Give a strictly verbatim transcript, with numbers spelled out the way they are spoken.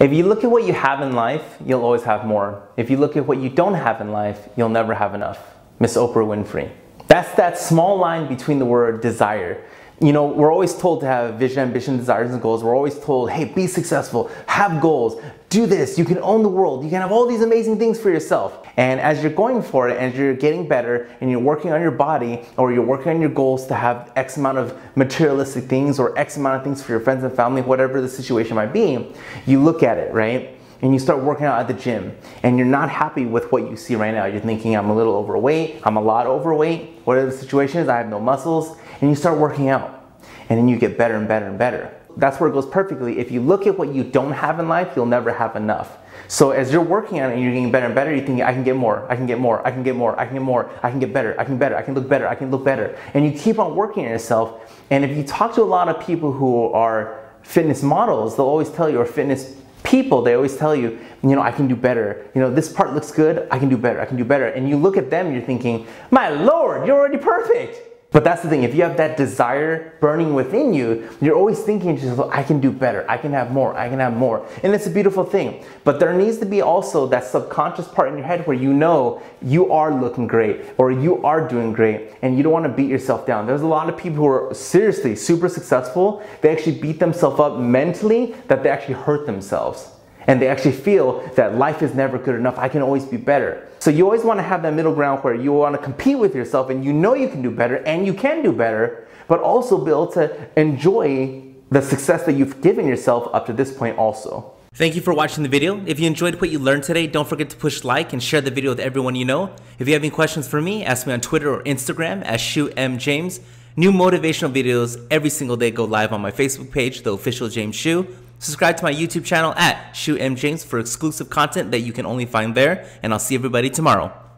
If you look at what you have in life, you'll always have more. If you look at what you don't have in life, you'll never have enough. Miss Oprah Winfrey. That's that small line between the word desire. You know, we're always told to have vision, ambition, desires, and goals. We're always told, hey, be successful, have goals, do this, you can own the world, you can have all these amazing things for yourself. And as you're going for it, as you're getting better, and you're working on your body, or you're working on your goals to have X amount of materialistic things, or X amount of things for your friends and family, whatever the situation might be, you look at it, right? And you start working out at the gym, and you're not happy with what you see right now. You're thinking, I'm a little overweight, I'm a lot overweight, whatever the situation is, I have no muscles, and you start working out, and then you get better and better and better. That's where it goes perfectly. If you look at what you don't have in life, you'll never have enough. So as you're working on it and you're getting better and better, you're thinking, I can get more, I can get more, I can get more, I can get more, I can get better, I can better, I can look better, I can look better. And you keep on working on yourself, and if you talk to a lot of people who are fitness models, they'll always tell you, or fitness people, they always tell you, you know, I can do better. You know, this part looks good, I can do better, I can do better. And you look at them, you're thinking, my Lord, you're already perfect. But that's the thing, if you have that desire burning within you, you're always thinking to yourself, I can do better, I can have more, I can have more. And it's a beautiful thing. But there needs to be also that subconscious part in your head where you know you are looking great, or you are doing great, and you don't want to beat yourself down. There's a lot of people who are seriously super successful, they actually beat themselves up mentally, that they actually hurt themselves. And they actually feel that life is never good enough, I can always be better. So you always want to have that middle ground where you want to compete with yourself and you know you can do better and you can do better, but also be able to enjoy the success that you've given yourself up to this point also. Thank you for watching the video. If you enjoyed what you learned today, don't forget to push like and share the video with everyone you know. If you have any questions for me, ask me on Twitter or Instagram at Shu M James. New motivational videos every single day go live on my Facebook page, The Official James Hsu. Subscribe to my YouTube channel at Shu M James for exclusive content that you can only find there, and I'll see everybody tomorrow.